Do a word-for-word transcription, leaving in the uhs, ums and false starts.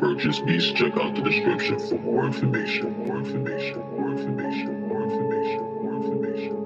purchase these, check out the description for more information, more information, more information, more information, more information.